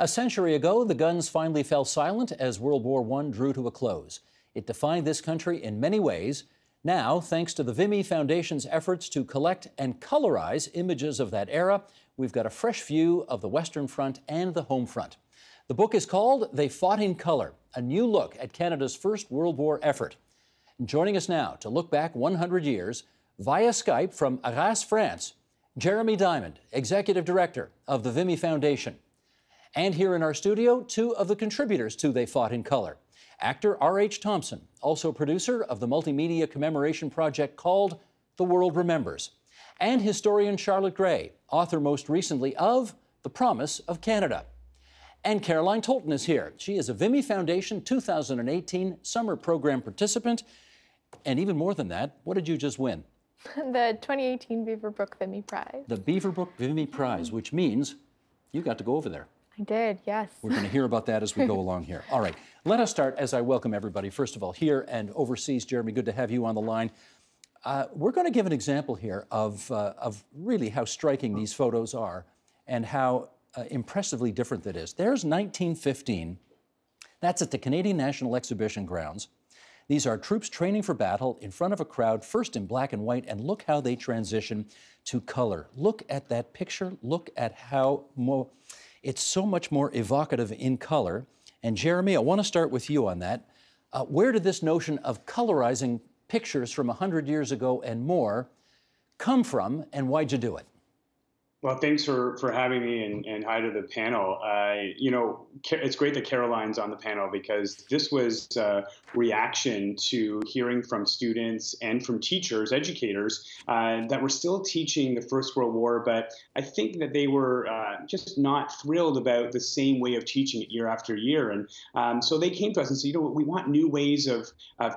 A century ago, the guns finally fell silent as World War I drew to a close. It defined this country in many ways. Now, thanks to the Vimy Foundation's efforts to collect and colorize images of that era, we've got a fresh view of the Western Front and the home front. The book is called They Fought in Colour, a new look at Canada's First World War effort. And joining us now to look back 100 years via Skype from Arras, France, Jeremy Diamond, Executive Director of the Vimy Foundation. And here in our studio, two of the contributors to They Fought in Colour. Actor R.H. Thompson, also producer of the multimedia commemoration project called The World Remembers. And historian Charlotte Gray, author most recently of The Promise of Canada. And Caroline Tolton is here. She is a Vimy Foundation 2018 summer program participant. And even more than that, what did you just win? The 2018 Beaverbrook Vimy Prize. The Beaverbrook Vimy Prize, which means you got to go over there. I did, yes. We're going to hear about that as we go along here. All right, let us start as I welcome everybody, first of all, here and overseas. Jeremy, good to have you on the line. We're going to give an example here of really how striking these photos are and how impressively different that is. There's 1915. That's at the Canadian National Exhibition grounds. These are troops training for battle in front of a crowd, first in black and white, and look how they transition to color. Look at that picture. Look at how it's so much more evocative in color. And Jeremy, I want to start with you on that. Where did this notion of colorizing pictures from 100 years ago and more come from, and why'd you do it? Well, thanks for having me, and hi to the panel. You know, it's great that Caroline's on the panel because this was a reaction to hearing from students and from teachers, educators, that were still teaching the First World War, but I think that they were just not thrilled about the same way of teaching it year after year. And so they came to us and said, you know, we want new ways of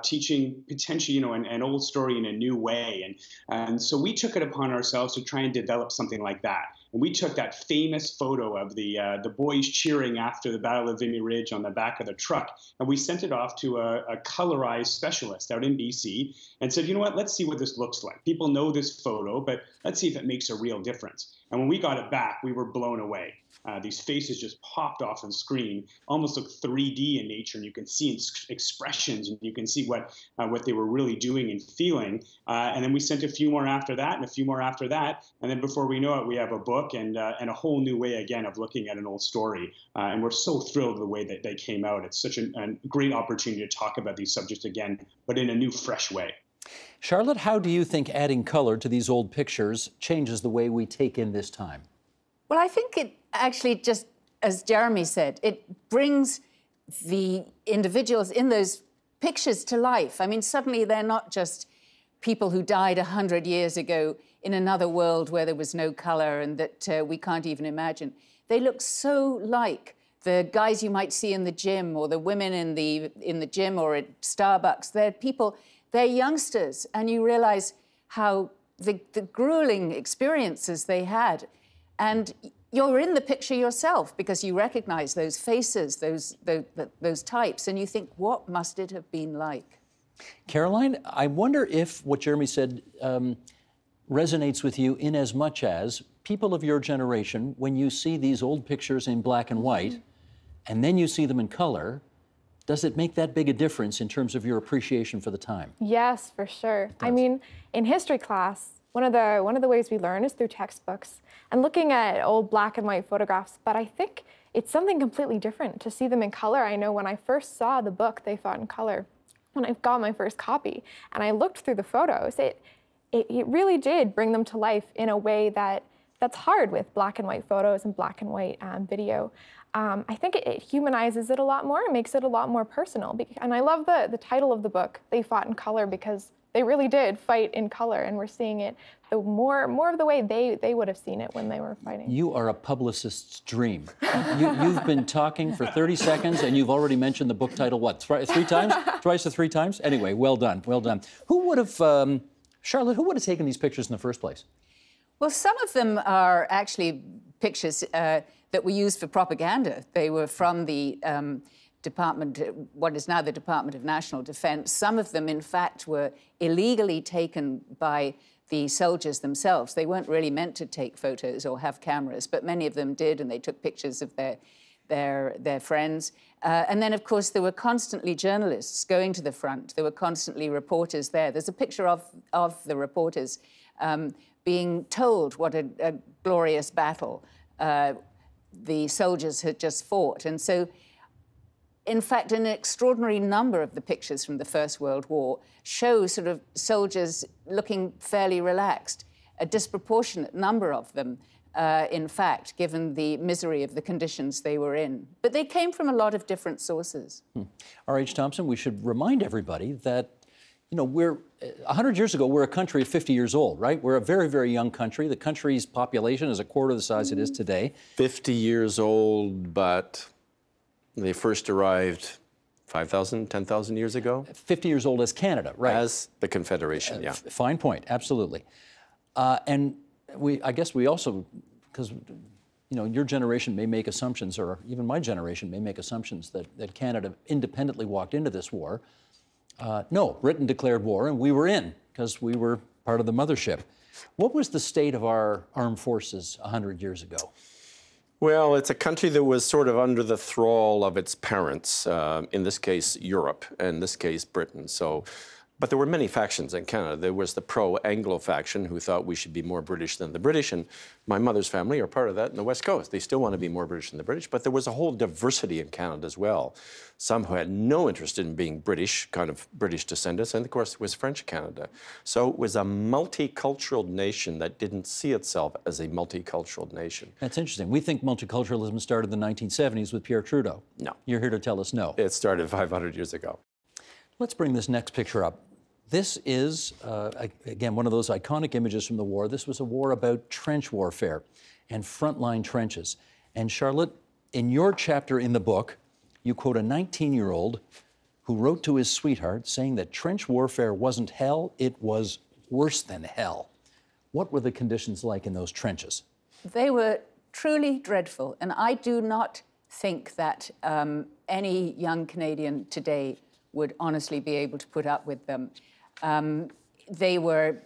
teaching, potentially, you know, an old story in a new way. And so we took it upon ourselves to try and develop something like that. And we took that famous photo of the boys cheering after the Battle of Vimy Ridge on the back of the truck, and we sent it off to a colorized specialist out in BC and said, you know what, let's see what this looks like. People know this photo, but let's see if it makes a real difference. And when we got it back, we were blown away. These faces just popped off the screen, almost look 3D in nature, and you can see expressions, and you can see what they were really doing and feeling. And then we sent a few more after that, and a few more after that, and then before we know it, we have a book and a whole new way again of looking at an old story. And we're so thrilled with the way that they came out. It's such a great opportunity to talk about these subjects again, but in a new, fresh way. Charlotte, how do you think adding color to these old pictures changes the way we take in this time? Well, I think it actually just, as Jeremy said, it brings the individuals in those pictures to life. I mean, suddenly they're not just people who died 100 years ago in another world where there was no color and that we can't even imagine. They look so like the guys you might see in the gym or the women in the gym or at Starbucks. They're people, they're youngsters, and you realize how the grueling experiences they had. And you're in the picture yourself because you recognize those faces, those types, and you think, what must it have been like? Caroline, I wonder if what Jeremy said resonates with you in as much as people of your generation, when you see these old pictures in black and white, and then you see them in color, does it make that big a difference in terms of your appreciation for the time? Yes, for sure. I mean, in history class, one of the ways we learn is through textbooks and looking at old black and white photographs, but I think it's something completely different to see them in color. I know when I first saw the book, They Fought in Colour, when I got my first copy and I looked through the photos, it really did bring them to life in a way that's hard with black and white photos and black and white video. I think it humanizes it a lot more. It makes it a lot more personal. And I love the title of the book, They Fought in Colour, because they really did fight in color, and we're seeing it the more of the way they would have seen it when they were fighting. You are a publicist's dream. You've been talking for 30 seconds, and you've already mentioned the book title, what, three times? Twice or three times? Anyway, well done, well done. Who would have, Charlotte, who would have taken these pictures in the first place? Well, some of them are actually pictures that were used for propaganda. They were from the Department, what is now the Department of National Defense. Some of them, in fact, were illegally taken by the soldiers themselves. They weren't really meant to take photos or have cameras, but many of them did, and they took pictures of their their friends. And then, of course, there were constantly journalists going to the front. There were constantly reporters there. There's a picture of the reporters being told what a glorious battle the soldiers had just fought. And so, in fact, an extraordinary number of the pictures from the First World War show sort of soldiers looking fairly relaxed, a disproportionate number of them, in fact, given the misery of the conditions they were in. But they came from a lot of different sources. R.H. Thompson, we should remind everybody that, you know, we're 100 years ago, we're a country of 50 years old, right? We're a very, very young country. The country's population is a quarter of the size it is today. 50 years old, but they first arrived 5,000, 10,000 years ago? 50 years old as Canada, right? As the Confederation, yeah. Fine point, absolutely. And I guess we also, because, you know, your generation may make assumptions, or even my generation may make assumptions that Canada independently walked into this war. No, Britain declared war, and we were in, because we were part of the mothership. What was the state of our armed forces 100 years ago? Well, it's a country that was sort of under the thrall of its parents, in this case, Europe, and in this case, Britain. So, but there were many factions in Canada. There was the pro-Anglo faction who thought we should be more British than the British, and my mother's family are part of that in the West Coast. They still want to be more British than the British, but there was a whole diversity in Canada as well. Some who had no interest in being British, kind of British descendants, and of course, it was French Canada. So it was a multicultural nation that didn't see itself as a multicultural nation. That's interesting. We think multiculturalism started in the 1970s with Pierre Trudeau. No. You're here to tell us no. It started 500 years ago. Let's bring this next picture up. This is, again, one of those iconic images from the war. This was a war about trench warfare and frontline trenches. And Charlotte, in your chapter in the book, you quote a 19-year-old who wrote to his sweetheart saying that trench warfare wasn't hell, it was worse than hell. What were the conditions like in those trenches? They were truly dreadful. And I do not think that any young Canadian today would honestly be able to put up with them. They were,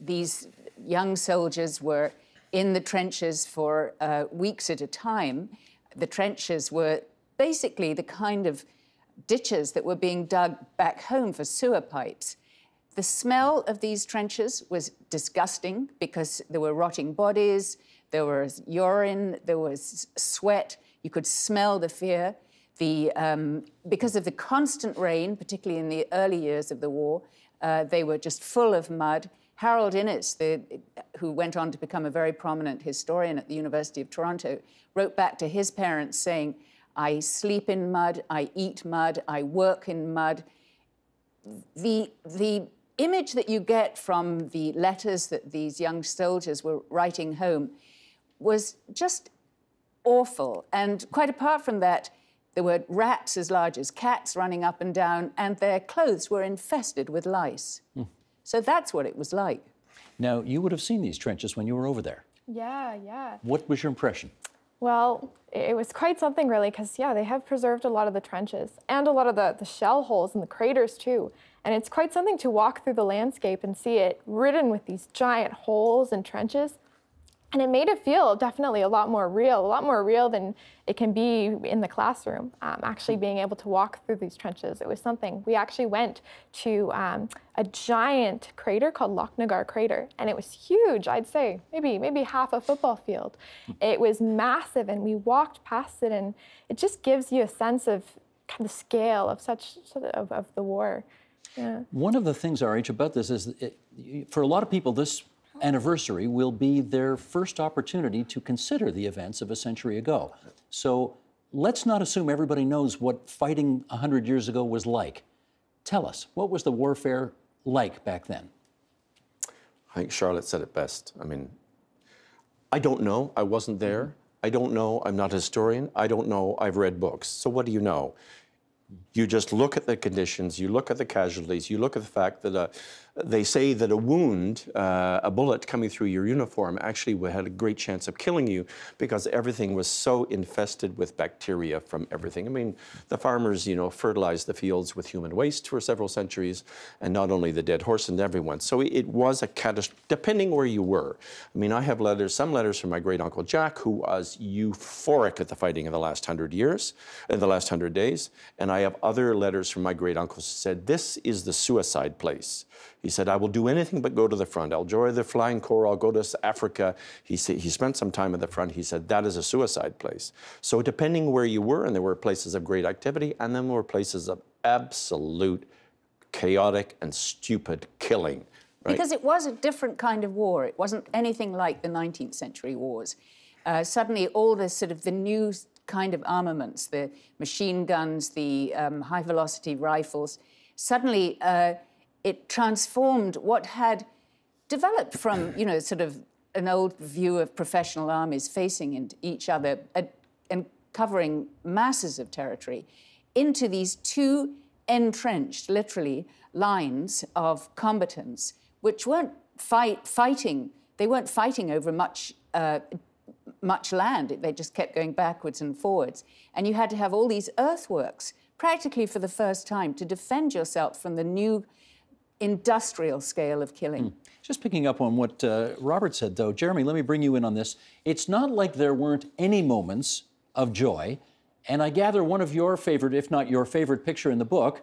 these young soldiers were in the trenches for weeks at a time. The trenches were basically the kind of ditches that were being dug back home for sewer pipes. The smell of these trenches was disgusting because there were rotting bodies, there was urine, there was sweat. You could smell the fear. Because of the constant rain, particularly in the early years of the war, they were just full of mud. Harold Innes, who went on to become a very prominent historian at the University of Toronto, wrote back to his parents saying, "I sleep in mud, I eat mud, I work in mud." The image that you get from the letters that these young soldiers were writing home was just awful. And quite apart from that, there were rats as large as cats running up and down, and their clothes were infested with lice. So that's what it was like. Now, you would have seen these trenches when you were over there. Yeah. What was your impression? Well, it was quite something, really, because, yeah, they have preserved a lot of the trenches and a lot of the shell holes and the craters, too. And it's quite something to walk through the landscape and see it ridden with these giant holes and trenches. And it made it feel definitely a lot more real than it can be in the classroom. Actually being able to walk through these trenches, it was something. We actually went to a giant crater called Lochnagar crater, and it was huge. I'd say maybe half a football field. It was massive, and we walked past it, and it just gives you a sense of kind of scale of such of the war. Yeah. One of the things, R.H., about this is for a lot of people, this anniversary will be their first opportunity to consider the events of a century ago. So let's not assume everybody knows what fighting 100 years ago was like. Tell us, what was the warfare like back then? I think Charlotte said it best. I mean, I don't know. I wasn't there. I don't know. I'm not a historian. I don't know. I've read books. So what do you know? You just look at the conditions, you look at the casualties, you look at the fact that They say that a wound, a bullet coming through your uniform, actually had a great chance of killing you because everything was so infested with bacteria from everything. I mean, the farmers, you know, fertilized the fields with human waste for several centuries, and not only the dead horse and everyone. So it was a catastrophe, depending where you were. I mean, I have letters, some letters from my great uncle Jack, who was euphoric at the fighting in the last 100 years, in the last 100 days. And I have other letters from my great uncles who said, this is the suicide place. He said, I will do anything but go to the front. I'll join the Flying Corps. I'll go to Africa. He spent some time at the front. He said, that is a suicide place. So depending where you were, and there were places of great activity, and then there were places of absolute chaotic and stupid killing. Right? Because it was a different kind of war. It wasn't anything like the 19th century wars. Suddenly all this sort of the new kind of armaments, the machine guns, the high-velocity rifles, suddenly... it transformed what had developed from, you know, sort of an old view of professional armies facing each other and covering masses of territory into these two entrenched, literally, lines of combatants, which weren't fighting. They weren't fighting over much, much land. They just kept going backwards and forwards. And you had to have all these earthworks, practically for the first time, to defend yourself from the new... industrial scale of killing. Just picking up on what Robert said, though, Jeremy, let me bring you in on this. It's not like there weren't any moments of joy, and I gather one of your favorite, if not your favorite picture in the book,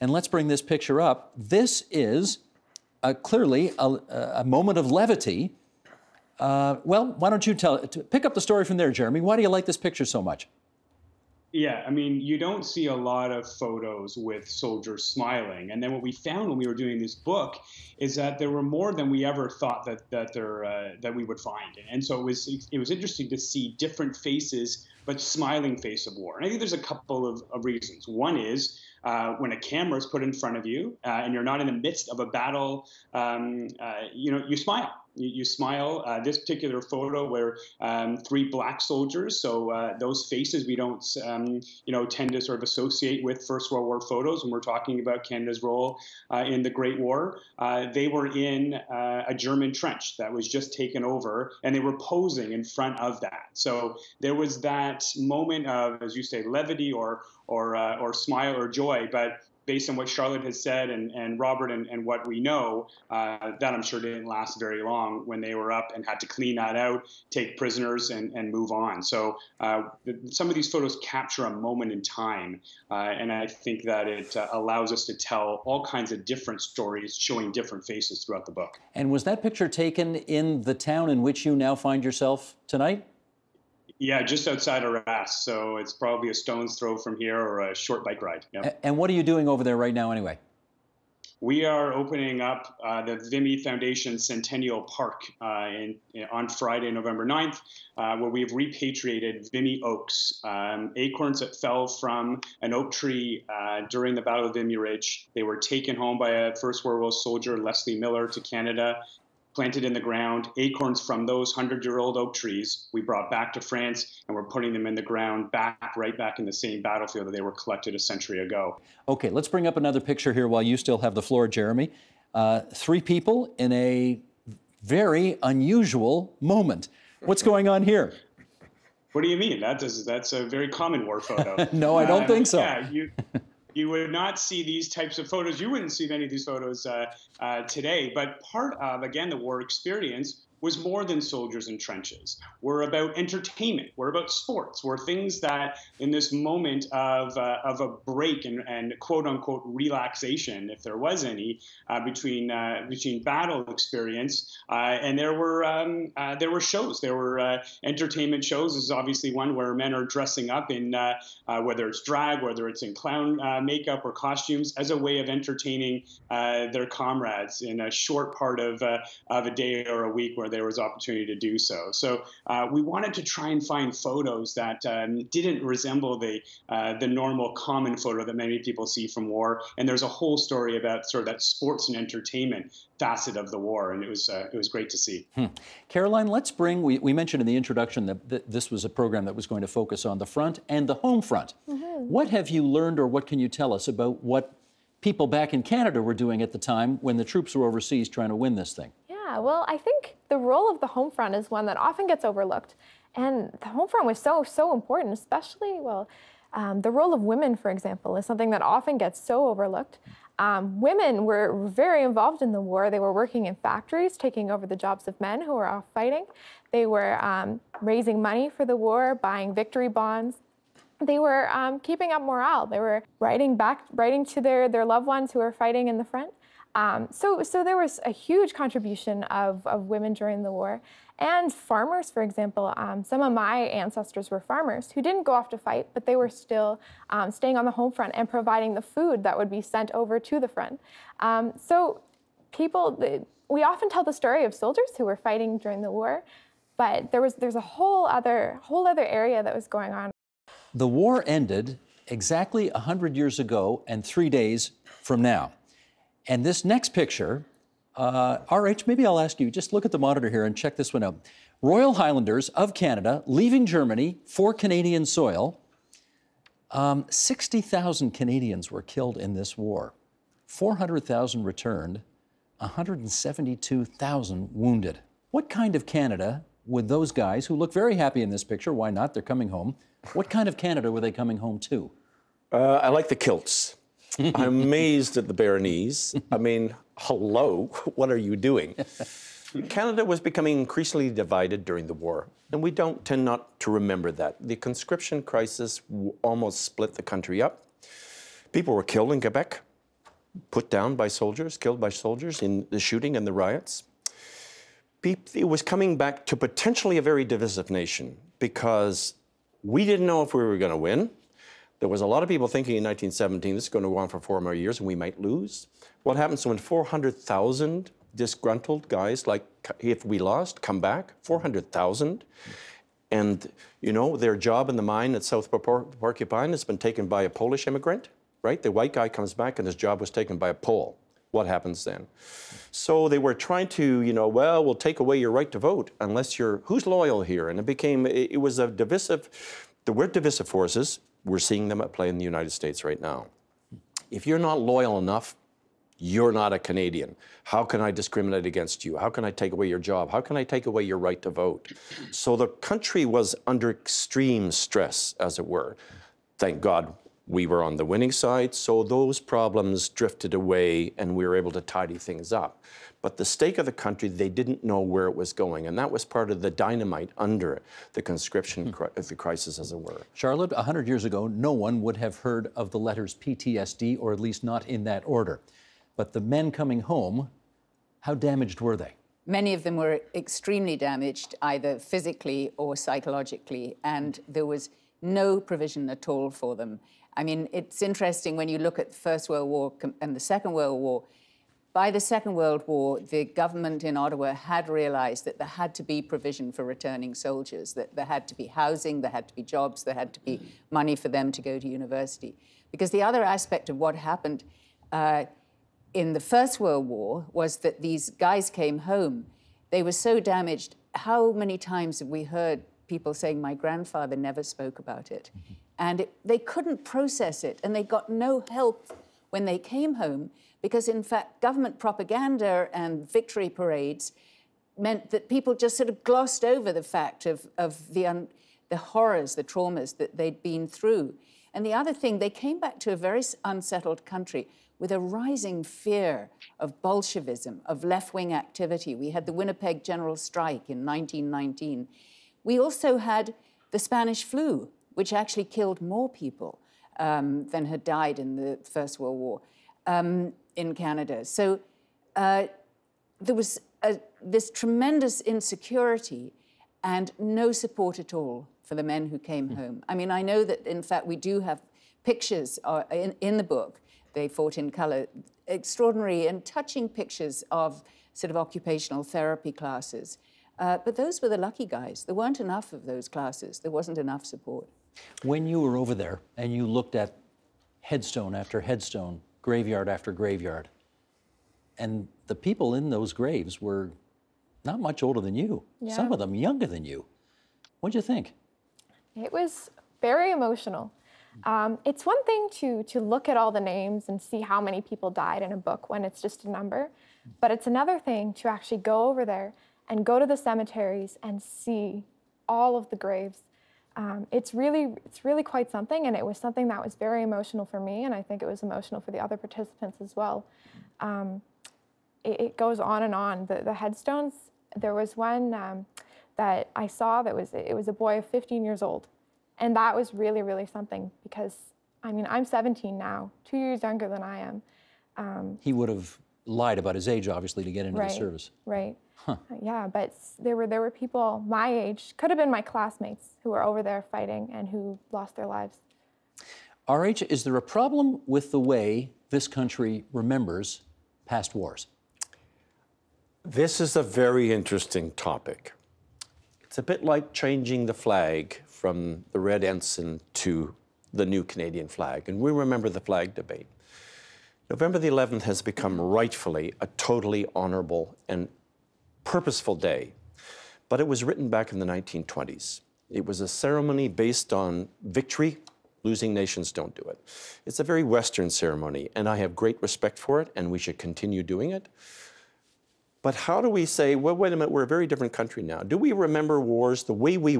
and let's bring this picture up. This is clearly a moment of levity. Well, why don't you pick up the story from there, Jeremy. Why do you like this picture so much? Yeah, I mean, you don't see a lot of photos with soldiers smiling. And then what we found when we were doing this book is that there were more than we ever thought that we would find. And so it was interesting to see different faces, but smiling face of war. And I think there's a couple of reasons. One is when a camera is put in front of you and you're not in the midst of a battle, you know, you smile. You smile. This particular photo where three black soldiers, so those faces we don't, you know, tend to sort of associate with First World War photos when we're talking about Canada's role in the Great War. They were in a German trench that was just taken over, and they were posing in front of that. So there was that moment of, as you say, levity or smile or joy, but based on what Charlotte has said and Robert and what we know, that I'm sure didn't last very long when they were up and had to clean that out, take prisoners, and move on. So some of these photos capture a moment in time, and I think that it allows us to tell all kinds of different stories showing different faces throughout the book. And was that picture taken in the town in which you now find yourself tonight? Yeah, just outside Arras, so it's probably a stone's throw from here or a short bike ride. Yeah. And what are you doing over there right now anyway? We are opening up the Vimy Foundation Centennial Park on Friday, November 9th, where we have repatriated Vimy oaks, acorns that fell from an oak tree during the Battle of Vimy Ridge. They were taken home by a First World War soldier, Leslie Miller, to Canada, planted in the ground. Acorns from those 100-year-old oak trees we brought back to France, and we're putting them in the ground right back in the same battlefield that they were collected a century ago. Okay, let's bring up another picture here while you still have the floor, Jeremy. Three people in a very unusual moment. What's going on here? What do you mean? That's a very common war photo. No, I don't think so. Yeah, you would not see these types of photos. You wouldn't see many of these photos today. But part of, again, the war experience was more than soldiers in trenches. We're about entertainment. We're about sports. We're things that, in this moment of a break and quote unquote relaxation, if there was any, between battle experience, and there were shows. There were entertainment shows. This is obviously one where men are dressing up in whether it's drag, whether it's in clown makeup or costumes, as a way of entertaining their comrades in a short part of a day or a week where there was opportunity to do so. So we wanted to try and find photos that didn't resemble the normal common photo that many people see from war. And there's a whole story about sort of that sports and entertainment facet of the war, and it was great to see. Caroline, let's bring, we mentioned in the introduction that this was a program that was going to focus on the front and the home front. What have you learned, or what can you tell us about what people back in Canada were doing at the time when the troops were overseas trying to win this thing. Yeah, well, I think the role of the home front is one that often gets overlooked. And the home front was so important, especially, well, the role of women, for example, is something that often gets so overlooked. Women were very involved in the war. They were working in factories, taking over the jobs of men who were off fighting. They were raising money for the war, buying victory bonds. They were keeping up morale. They were writing to their loved ones who were fighting in the front. So there was a huge contribution of women during the war. And farmers, for example, some of my ancestors were farmers who didn't go off to fight, but they were still staying on the home front and providing the food that would be sent over to the front. So we often tell the story of soldiers who were fighting during the war, but there's a whole other area that was going on. The war ended exactly 100 years ago and 3 days from now. And this next picture, R.H., maybe I'll ask you, just look at the monitor here and check this one out. Royal Highlanders of Canada leaving Germany for Canadian soil. 60,000 Canadians were killed in this war. 400,000 returned, 172,000 wounded. What kind of Canada would those guys, who look very happy in this picture, why not, they're coming home, what kind of Canada were they coming home to? I like the kilts. I'm amazed at the bare knees. I mean, hello, what are you doing? Canada was becoming increasingly divided during the war, and we tend not to remember that. The conscription crisis almost split the country up. People were killed in Quebec, put down by soldiers, killed by soldiers in the shooting and the riots. It was coming back to potentially a very divisive nation because we didn't know if we were going to win. There was a lot of people thinking in 1917, this is going to go on for 4 more years and we might lose. What happens when 400,000 disgruntled guys, like if we lost, come back, 400,000. And, you know, their job in the mine at South Porcupine has been taken by a Polish immigrant, right? The white guy comes back and his job was taken by a Pole. What happens then? So they were trying to, you know, well, we'll take away your right to vote unless you're, who's loyal here? And it was a divisive, there were divisive forces. We're seeing them at play in the United States right now. If you're not loyal enough, you're not a Canadian. How can I discriminate against you? How can I take away your job? How can I take away your right to vote? So the country was under extreme stress, as it were. Thank God we were on the winning side, so those problems drifted away and we were able to tidy things up. But the stake of the country, they didn't know where it was going, and that was part of the dynamite under the conscription crisis, as it were. Charlotte, 100 years ago, no one would have heard of the letters PTSD, or at least not in that order. But the men coming home, how damaged were they? Many of them were extremely damaged, either physically or psychologically, and there was no provision at all for them. I mean, it's interesting when you look at the First World War and the Second World War. By the Second World War, the government in Ottawa had realized that there had to be provision for returning soldiers, that there had to be housing, there had to be jobs, there had to be money for them to go to university. Because the other aspect of what happened in the First World War was that these guys came home. They were so damaged. How many times have we heard people saying, my grandfather never spoke about it? And they couldn't process it, and they got no help when they came home, because in fact, government propaganda and victory parades meant that people just sort of glossed over the fact of the horrors, the traumas that they'd been through. And the other thing, they came back to a very unsettled country with a rising fear of Bolshevism, of left-wing activity. We had the Winnipeg general strike in 1919. We also had the Spanish flu, which actually killed more people than had died in the First World War in Canada. So there was this tremendous insecurity and no support at all for the men who came home. I mean, I know that, in fact, we do have pictures in the book, They Fought in Colour, extraordinary and touching pictures of sort of occupational therapy classes. But those were the lucky guys. There weren't enough of those classes. There wasn't enough support. When you were over there and you looked at headstone after headstone, graveyard after graveyard, and the people in those graves were not much older than you, yeah. Some of them younger than you. What'd you think? It was very emotional. It's one thing to look at all the names and see how many people died in a book when it's just a number, but it's another thing to actually go over there and go to the cemeteries and see all of the graves. It's really quite something, and it was something that was very emotional for me, and I think it was emotional for the other participants as well. It goes on and on. The headstones, there was one that I saw that was a boy of 15 years old. And that was really, really something, because, I mean, I'm 17 now, 2 years younger than I am. He would have lied about his age, obviously, to get into the service. Right, huh. Yeah, but there were people my age, could have been my classmates, who were over there fighting and who lost their lives. R.H., is there a problem with the way this country remembers past wars? This is a very interesting topic. It's a bit like changing the flag from the red ensign to the new Canadian flag. And we remember the flag debate. November the 11th has become rightfully a totally honorable and purposeful day. But it was written back in the 1920s. It was a ceremony based on victory. Losing nations don't do it. It's a very Western ceremony, and I have great respect for it, and we should continue doing it. But how do we say, well, wait a minute, we're a very different country now. Do we remember wars the way we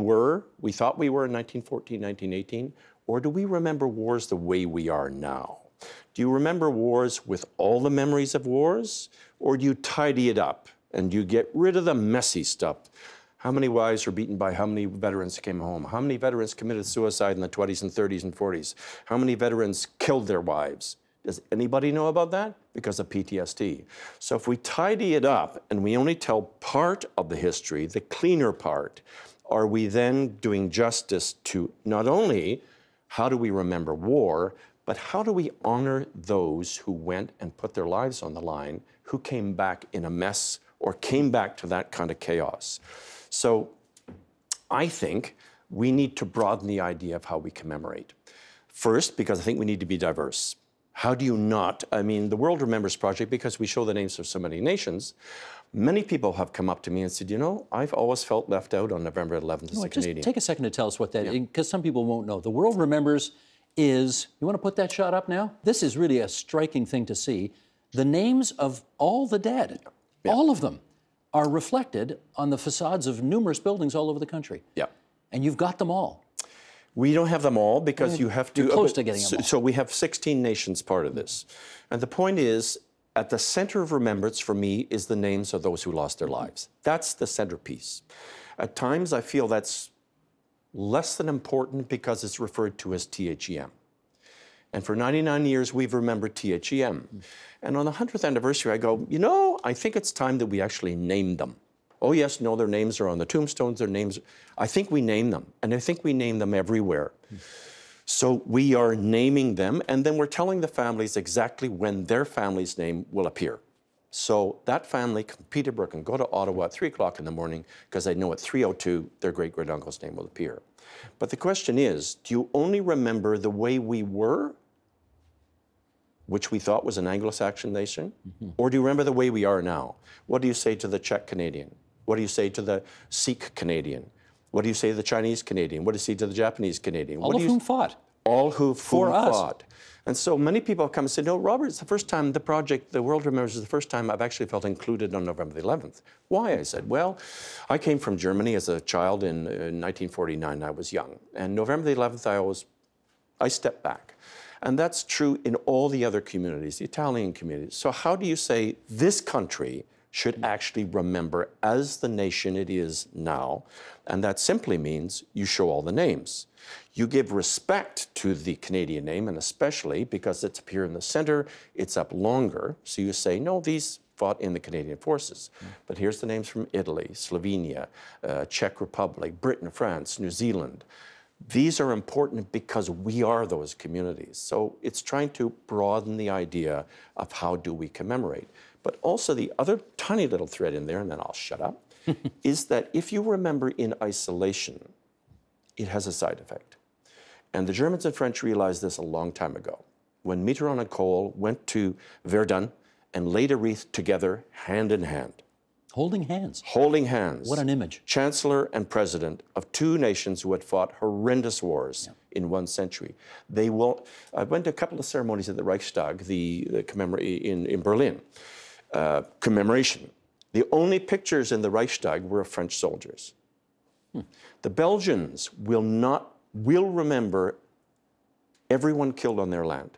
thought we were in 1914, 1918, or do we remember wars the way we are now? Do you remember wars with all the memories of wars, or do you tidy it up and you get rid of the messy stuff? How many wives were beaten by how many veterans came home? How many veterans committed suicide in the 20s and 30s and 40s? How many veterans killed their wives? Does anybody know about that? Because of PTSD. So if we tidy it up and we only tell part of the history, the cleaner part, are we then doing justice to not only how do we remember war, but how do we honor those who went and put their lives on the line, who came back in a mess or came back to that kind of chaos? So I think we need to broaden the idea of how we commemorate. First, because I think we need to be diverse. How do you not? I mean, the World Remembers Project, because we show the names of so many nations, many people have come up to me and said, you know, I've always felt left out on November 11th as a Canadian. Just take a second to tell us what that is, because some people won't know. The World Remembers is, you want to put that shot up now? This is really a striking thing to see. The names of all the dead, all of them, are reflected on the facades of numerous buildings all over the country. Yeah. And you've got them all. We don't have them all because you have to... You're close to getting them all. So we have 16 nations part of this. And the point is, at the center of remembrance for me is the names of those who lost their lives. That's the centerpiece. At times I feel that's less than important because it's referred to as THEM. And for 99 years, we've remembered THEM. And on the 100th anniversary, I go, you know, I think it's time that we actually name them. Oh, yes, no, their names are on the tombstones, their names. I think we name them, and I think we name them everywhere. So we are naming them, and then we're telling the families exactly when their family's name will appear. So that family from Peterborough can go to Ottawa at 3 o'clock in the morning because they know at 3:02 their great-great-uncle's name will appear. But the question is, do you only remember the way we were, which we thought was an Anglo-Saxon nation, or do you remember the way we are now? What do you say to the Czech Canadian? What do you say to the Sikh Canadian? What do you say to the Chinese Canadian? What do you say to the Japanese Canadian? All of whom fought. All who fought. And so many people come and say, no, Robert, it's the first time the project, The World Remembers, is the first time I've actually felt included on November the 11th. Why? I said, well, I came from Germany as a child in 1949. I was young. And November the 11th, I stepped back. And that's true in all the other communities, the Italian communities. So how do you say this country should actually remember as the nation it is now? And that simply means you show all the names. You give respect to the Canadian name, and especially because it's up here in the center, it's up longer. So you say, no, these fought in the Canadian forces. But here's the names from Italy, Slovenia, Czech Republic, Britain, France, New Zealand. These are important because we are those communities. So it's trying to broaden the idea of how do we commemorate. But also the other tiny little thread in there, and then I'll shut up, is that if you remember in isolation, it has a side effect. And the Germans and French realized this a long time ago. When Mitterrand and Kohl went to Verdun and laid a wreath together, hand in hand. Holding hands. Holding hands. What an image. Chancellor and president of two nations who had fought horrendous wars in one century. They will. I went to a couple of ceremonies at the Reichstag, the in Berlin, commemoration. The only pictures in the Reichstag were of French soldiers. Hmm. The Belgians will remember everyone killed on their land.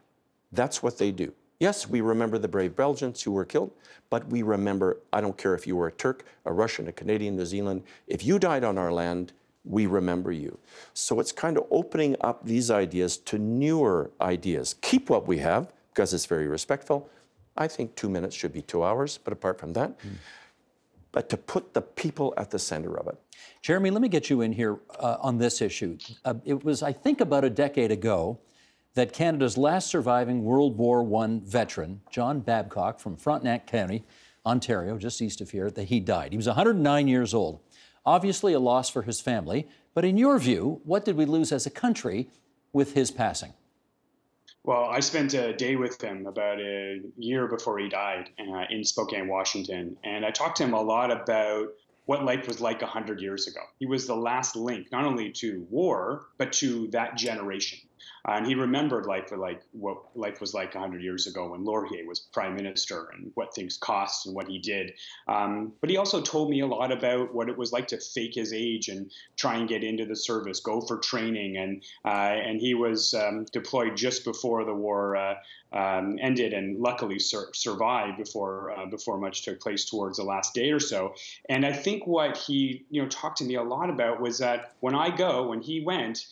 That's what they do. Yes, we remember the brave Belgians who were killed, but we remember, I don't care if you were a Turk, a Russian, a Canadian, New Zealand, if you died on our land, we remember you. So it's kind of opening up these ideas to newer ideas. Keep what we have, because it's very respectful. I think 2 minutes should be 2 hours, but apart from that, but to put the people at the center of it. Jeremy, let me get you in here on this issue. It was, I think, about a decade ago that Canada's last surviving World War I veteran, John Babcock from Frontenac County, Ontario, just east of here, that he died. He was 109 years old. Obviously a loss for his family, but in your view, what did we lose as a country with his passing? Well, I spent a day with him about a year before he died in Spokane, Washington, and I talked to him a lot about what life was like 100 years ago. He was the last link, not only to war, but to that generation. And he remembered life like what life was like 100 years ago when Laurier was prime minister and what things cost and what he did. But he also told me a lot about what it was like to fake his age and try and get into the service, go for training. And he was deployed just before the war ended and luckily survived before much took place towards the last day or so. And I think what he talked to me a lot about was that when he went,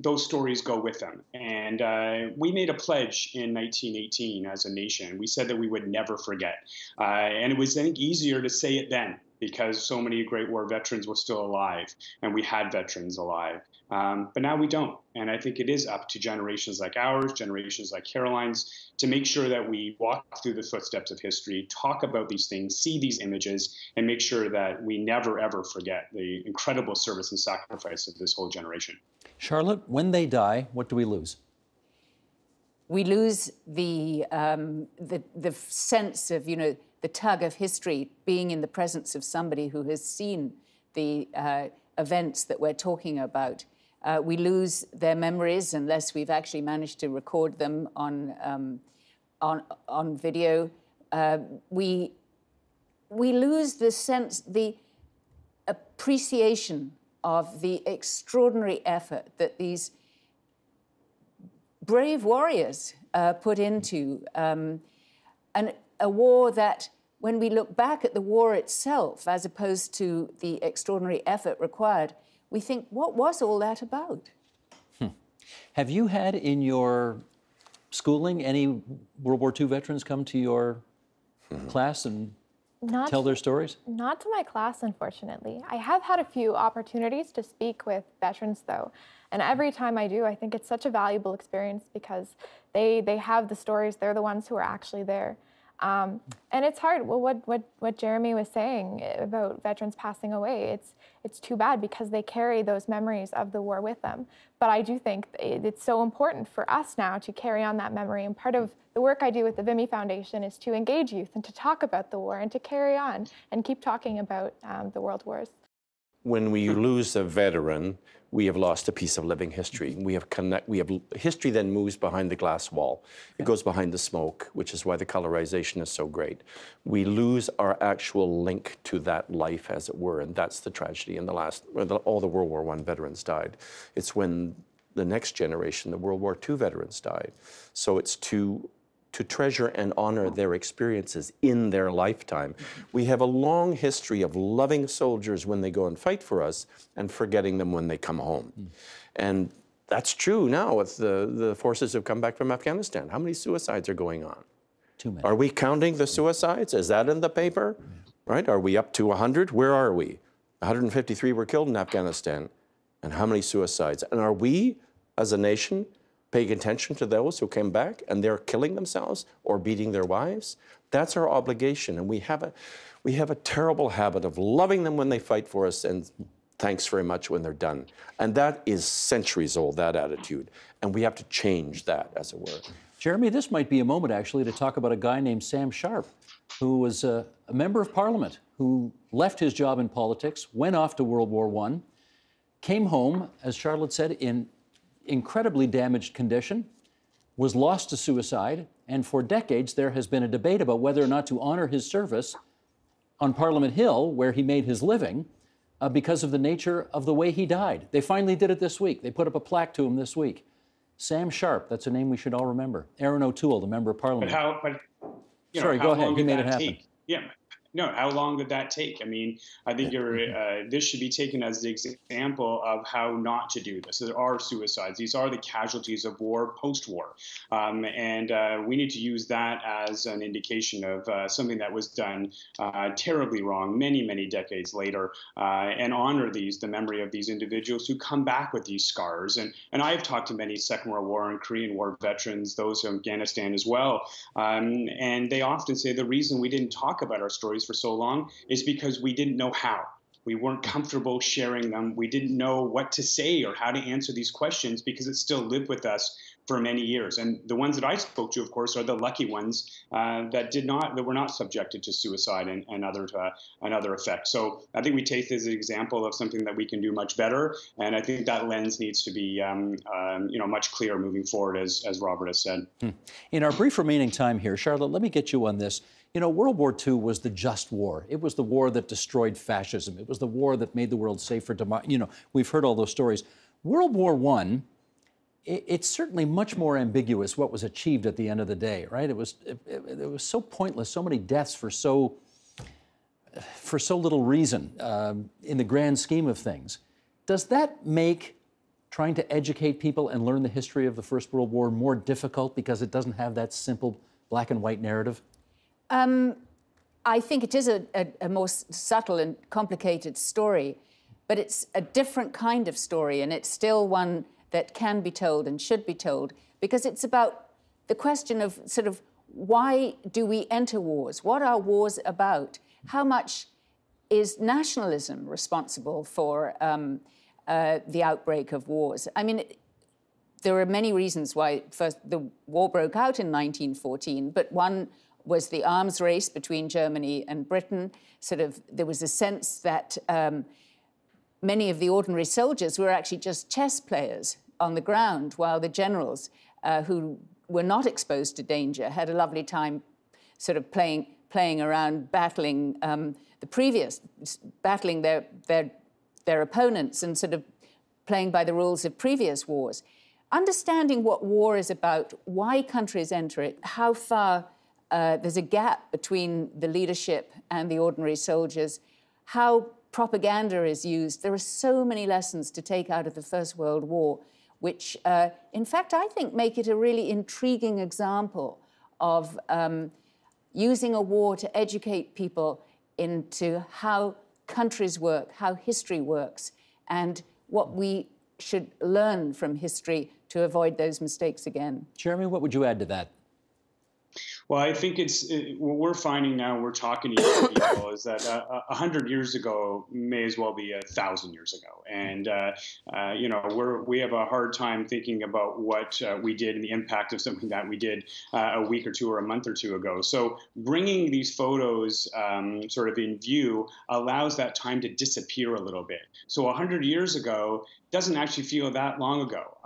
those stories go with them. And we made a pledge in 1918 as a nation. We said that we would never forget. And it was, I think, easier to say it then because so many Great War veterans were still alive and we had veterans alive. But now we don't. And I think it is up to generations like ours, generations like Caroline's, to make sure that we walk through the footsteps of history, talk about these things, see these images, and make sure that we never, ever forget the incredible service and sacrifice of this whole generation. Charlotte, when they die, what do we lose? We lose the sense of, the tug of history, being in the presence of somebody who has seen the events that we're talking about. We lose their memories unless we've actually managed to record them on video. We lose the sense, the appreciation of the extraordinary effort that these brave warriors put into a war that, when we look back at the war itself, as opposed to the extraordinary effort required, we think, what was all that about? Hmm. Have you had in your schooling any World War II veterans come to your class and tell their stories? Not to my class, unfortunately. I have had a few opportunities to speak with veterans, though. And every time I do, I think it's such a valuable experience because they have the stories. They're the ones who are actually there. And it's hard. Well, what Jeremy was saying about veterans passing away, it's too bad because they carry those memories of the war with them. But I do think it's so important for us now to carry on that memory. And part of the work I do with the Vimy Foundation is to engage youth and to talk about the war and to carry on and keep talking about the world wars. When we lose a veteran, we have lost a piece of living history. History then moves behind the glass wall. It goes behind the smoke, which is why the colorization is so great. We lose our actual link to that life, as it were, and that's the tragedy in the last, all the World War I veterans died. It's when the next generation, the World War II veterans died. So it's to treasure and honor their experiences in their lifetime. We have a long history of loving soldiers when they go and fight for us and forgetting them when they come home. Mm. And that's true now with the forces who have come back from Afghanistan. How many suicides are going on? Too many. Are we counting the suicides? Is that in the paper? Yeah. Right? Are we up to 100? Where are we? 153 were killed in Afghanistan. And how many suicides? And are we, as a nation, paying attention to those who came back and they're killing themselves or beating their wives? That's our obligation. And we have a terrible habit of loving them when they fight for us and thanks very much when they're done. And that is centuries old, that attitude. And we have to change that, as it were. Jeremy, this might be a moment, actually, to talk about a guy named Sam Sharp, who was a member of Parliament, who left his job in politics, went off to World War I, came home, as Charlotte said, in incredibly damaged condition, was lost to suicide, and for decades there has been a debate about whether or not to honor his service on Parliament Hill, where he made his living, because of the nature of the way he died. They finally did it this week. They put up a plaque to him this week. Sam Sharp, that's a name we should all remember. Aaron O'Toole, the Member of Parliament. But how, Sorry, go ahead, he made it happen. Yeah. No, how long did that take? I mean, I think this should be taken as the example of how not to do this. There are suicides. These are the casualties of war, post-war. We need to use that as an indication of something that was done terribly wrong many, many decades later, and honor the memory of these individuals who come back with these scars. And I've talked to many Second World War and Korean War veterans, those from Afghanistan as well. And they often say the reason we didn't talk about our stories for so long is because we didn't know how. We weren't comfortable sharing them. We didn't know what to say or how to answer these questions because it still lived with us for many years. And the ones that I spoke to, of course, are the lucky ones that were not subjected to suicide and other effects. So I think we take this as an example of something that we can do much better. And I think that lens needs to be, much clearer moving forward, as Robert has said. In our brief remaining time here, Charlotte, let me get you on this. You know, World War II was the just war. It was the war that destroyed fascism. It was the war that made the world safe for democracy. You know, we've heard all those stories. World War I, it's certainly much more ambiguous what was achieved at the end of the day, right? It was so pointless, so many deaths for so little reason in the grand scheme of things. Does that make trying to educate people and learn the history of the First World War more difficult because it doesn't have that simple black and white narrative? I think it is a more subtle and complicated story, but it's a different kind of story, and it's still one that can be told and should be told, because it's about the question of sort of why do we enter wars? What are wars about? How much is nationalism responsible for the outbreak of wars? I mean, there are many reasons why first the war broke out in 1914, but one was the arms race between Germany and Britain. Sort of there was a sense that many of the ordinary soldiers were actually just chess players on the ground, while the generals who were not exposed to danger had a lovely time sort of playing around, battling their opponents and sort of playing by the rules of previous wars. Understanding what war is about, why countries enter it, how far there's a gap between the leadership and the ordinary soldiers, how propaganda is used. There are so many lessons to take out of the First World War, which, in fact, I think make it a really intriguing example of using a war to educate people into how countries work, how history works, and what we should learn from history to avoid those mistakes again. Jeremy, what would you add to that? Well, I think what we're finding now, we're talking to young people, is that 100 years ago may as well be 1,000 years ago. And, we have a hard time thinking about what we did and the impact of something that we did a week or two or a month or two ago. So bringing these photos sort of in view allows that time to disappear a little bit. So 100 years ago doesn't actually feel that long ago.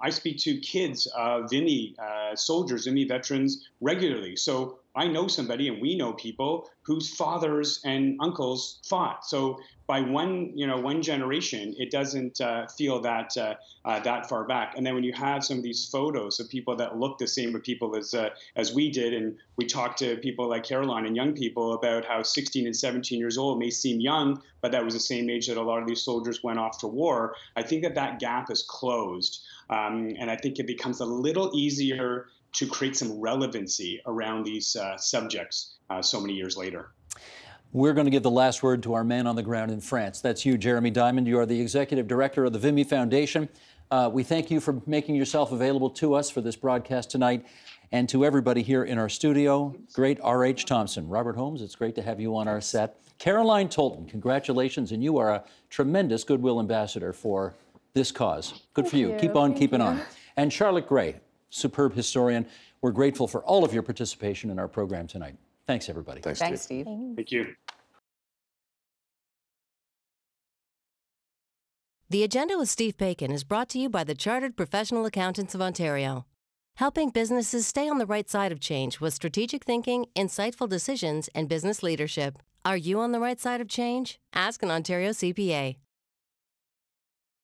I speak to kids, Vimy soldiers, Vimy veterans, regularly. So I know somebody, and we know people whose fathers and uncles fought. So by one generation, it doesn't feel that far back. And then when you have some of these photos of people that look the same with people as we did, and we talk to people like Caroline and young people about how 16 and 17 years old may seem young, but that was the same age that a lot of these soldiers went off to war. I think that gap is closed, and I think it becomes a little easier to create some relevancy around these subjects so many years later. We're going to give the last word to our man on the ground in France. That's you, Jeremy Diamond. You are the executive director of the Vimy Foundation. We thank you for making yourself available to us for this broadcast tonight, and to everybody here in our studio. Great R.H. Thompson. Robert Holmes, it's great to have you on our set. Caroline Tolton, congratulations, and you are a tremendous goodwill ambassador for this cause. Good for you. Keep on keeping on. And Charlotte Gray, superb historian. We're grateful for all of your participation in our program tonight. Thanks, everybody. Thanks, Steve. Thank you. The Agenda with Steve Paikin is brought to you by the Chartered Professional Accountants of Ontario, helping businesses stay on the right side of change with strategic thinking, insightful decisions, and business leadership. Are you on the right side of change? Ask an Ontario CPA.